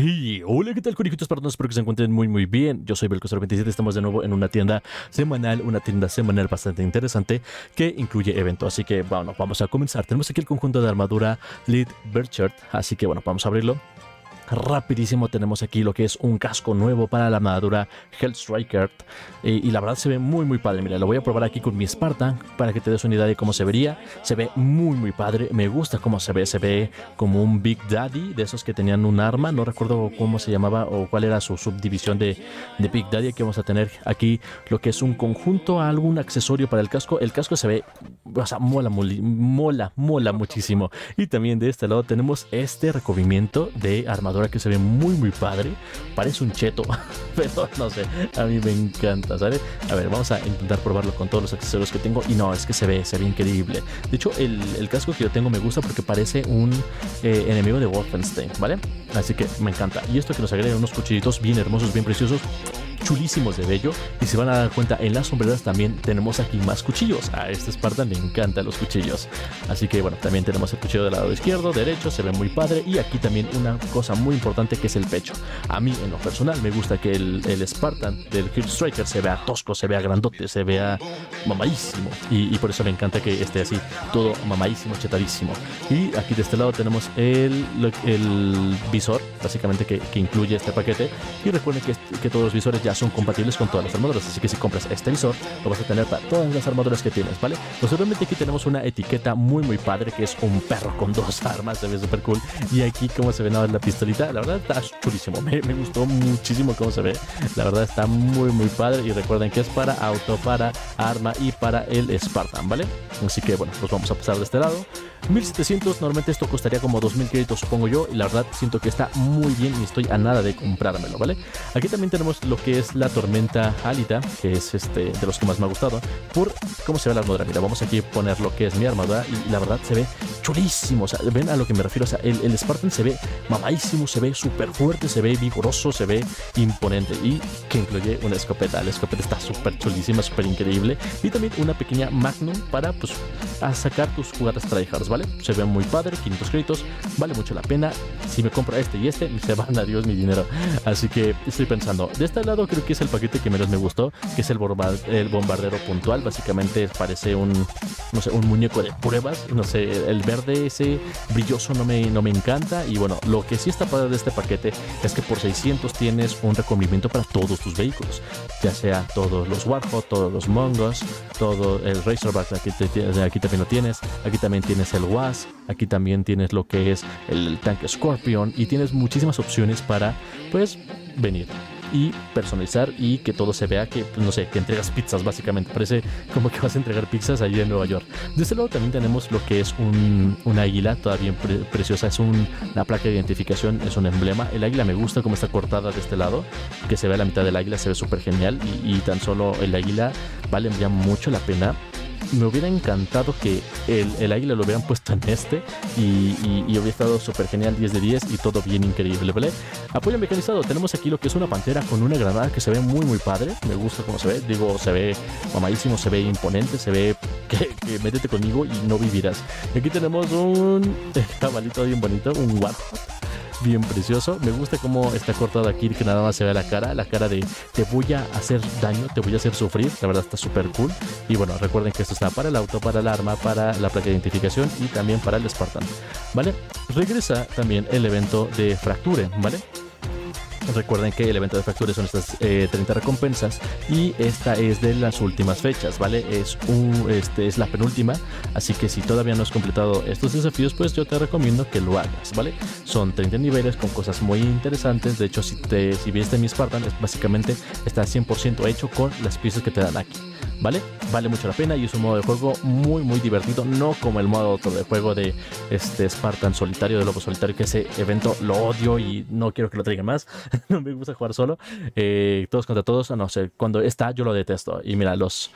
Hey, hola, ¿qué tal, conejitos? Para todos, espero que se encuentren muy muy bien. Yo soy Velcro027, estamos de nuevo en una tienda semanal bastante interesante que incluye evento. Así que bueno, vamos a comenzar. Tenemos aquí el conjunto de armadura Lid Berchert, así que bueno, vamos a abrirlo. Rapidísimo tenemos aquí lo que es un casco nuevo para la armadura Hilt Striker y la verdad se ve muy muy padre. Mira, lo voy a probar aquí con mi Spartan para que te des una idea de cómo se vería. Se ve muy muy padre, me gusta cómo se ve como un Big Daddy de esos que tenían un arma. No recuerdo cómo se llamaba o cuál era su subdivisión de Big Daddy. Aquí vamos a tener aquí lo que es un conjunto, algún accesorio para el casco. El casco se ve, o sea, mola muchísimo. Y también de este lado tenemos este recubrimiento de armadura que se ve muy muy padre, parece un cheto, pero no sé, a mí me encanta, ¿sabes? A ver, vamos a intentar probarlo con todos los accesorios que tengo y no, es que se ve increíble. De hecho, el casco que yo tengo me gusta porque parece un enemigo de Wolfenstein, ¿vale? Así que me encanta. Y esto que nos agrega unos cuchillitos bien hermosos, bien preciosos, chulísimos de bello. Y se van a dar cuenta, en las sombreras también tenemos aquí más cuchillos. A este Spartan le encantan los cuchillos. Así que bueno, también tenemos el cuchillo del lado izquierdo, derecho, se ve muy padre. Y aquí también una cosa muy importante que es el pecho. A mí en lo personal me gusta que el Spartan del Hilt Striker se vea tosco, se vea grandote, se vea mamadísimo. Y por eso me encanta que esté así, todo mamadísimo, chetadísimo. Y aquí de este lado tenemos el visor, básicamente que incluye este paquete. Y recuerden que todos los visores ya son compatibles con todas las armaduras, así que si compras este visor lo vas a tener para todas las armaduras que tienes, ¿vale? Posteriormente aquí tenemos una etiqueta muy muy padre que es un perro con dos armas, se ve súper cool. Y aquí como se ve nada más la pistolita, la verdad está chulísimo, me gustó muchísimo cómo se ve, la verdad está muy muy padre. Y recuerden que es para auto, para arma y para el Spartan, ¿vale? Así que bueno, pues vamos a pasar de este lado. 1700, normalmente esto costaría como 2000 créditos supongo yo, y la verdad siento que está muy bien y estoy a nada de comprármelo, ¿vale? Aquí también tenemos lo que es la tormenta Alita, que es de los que más me ha gustado por cómo se ve la armadura. Mira, vamos aquí a poner lo que es mi armadura y la verdad se ve chulísimo, o sea, ven a lo que me refiero, o sea, el Spartan se ve mamadísimo, se ve súper fuerte, se ve vigoroso, se ve imponente, y que incluye una escopeta. La escopeta está súper chulísima, súper increíble, y también una pequeña magnum para, pues, a sacar tus jugadas tryhards, ¿vale? Se ve muy padre, 500 créditos, vale mucho la pena. Si me compro este y este, se van a Dios mi dinero. Así que estoy pensando, de este lado creo que es el paquete que menos me gustó, que es el bombardero puntual. Básicamente parece un muñeco de pruebas, no sé, el verde ese brilloso no me encanta. Y bueno, lo que sí está padre de este paquete es que por 600 tienes un recubrimiento para todos tus vehículos, ya sea todos los Warthog, todos los Mongos, todo el Razorback, aquí también lo tienes, aquí también tienes el Wasp, aquí también tienes lo que es el tanque Scorpion, y tienes muchísimas opciones para, pues, venir y personalizar y que todo se vea que, no sé, que entregas pizzas básicamente. Parece como que vas a entregar pizzas allí en Nueva York. Desde luego también tenemos lo que es un águila todavía preciosa. Es una placa de identificación, es un emblema. El águila me gusta como está cortada de este lado, que se ve la mitad del águila, se ve súper genial. Y tan solo el águila vale ya mucho la pena. Me hubiera encantado que el águila lo hubieran puesto en este y hubiera estado súper genial, 10 de 10 y todo bien increíble, ¿vale? Apoyo mecanizado, tenemos aquí lo que es una pantera con una granada que se ve muy muy padre, me gusta cómo se ve, digo, se ve mamadísimo, se ve imponente, se ve que métete conmigo y no vivirás. Aquí tenemos un cabalito bien bonito, un Warthog bien precioso. Me gusta cómo está cortado aquí, que nada más se ve la cara de te voy a hacer daño, te voy a hacer sufrir. La verdad está súper cool. Y bueno, recuerden que esto está para el auto, para el arma, para la placa de identificación y también para el Spartan, ¿vale? Regresa también el evento de Fracture, ¿vale? Recuerden que el evento de Fracture son estas 30 recompensas y esta es de las últimas fechas, ¿vale? Es la penúltima, así que si todavía no has completado estos desafíos, pues yo te recomiendo que lo hagas, ¿vale? Son 30 niveles con cosas muy interesantes. De hecho, si viste mi Spartan, básicamente está 100% hecho con las piezas que te dan aquí, ¿vale? Vale mucho la pena y es un modo de juego muy muy divertido, no como el modo otro de juego de Spartan solitario, de Lobo solitario, que ese evento lo odio y no quiero que lo traigan más. No me gusta jugar solo, todos contra todos, no sé, cuando está yo lo detesto. Y mira, los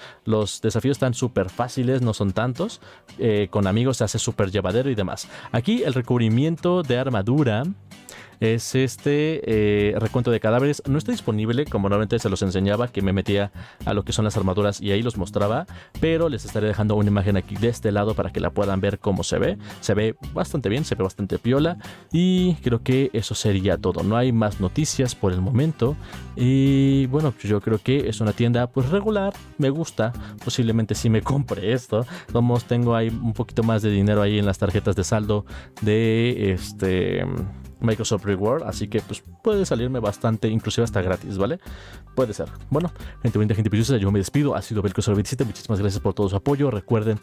desafíos están súper fáciles, no son tantos, con amigos se hace súper llevadero y demás. Aquí el recubrimiento de armadura es este recuento de cadáveres. No está disponible, como normalmente se los enseñaba, que me metía a lo que son las armaduras y ahí los mostraba, pero les estaré dejando una imagen aquí de este lado para que la puedan ver cómo se ve. Se ve bastante bien, se ve bastante piola y creo que eso sería todo. No hay más noticias por el momento y bueno, yo creo que es una tienda pues regular, me gusta, posiblemente sí me compre esto. Como tengo ahí un poquito más de dinero ahí en las tarjetas de saldo de Microsoft Reward, así que pues puede salirme bastante, inclusive hasta gratis, ¿vale? Puede ser. Bueno, gente bonita, gente preciosa, yo me despido, ha sido Velcro027, muchísimas gracias por todo su apoyo. Recuerden,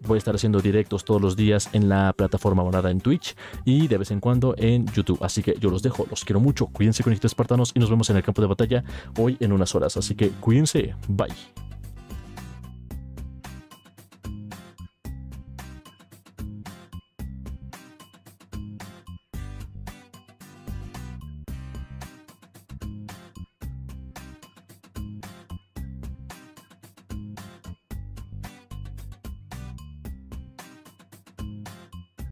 voy a estar haciendo directos todos los días en la plataforma abonada en Twitch y de vez en cuando en YouTube, así que yo los dejo, los quiero mucho, cuídense, conejitos espartanos, y nos vemos en el campo de batalla hoy en unas horas, así que cuídense, bye.